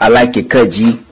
Alake Kaji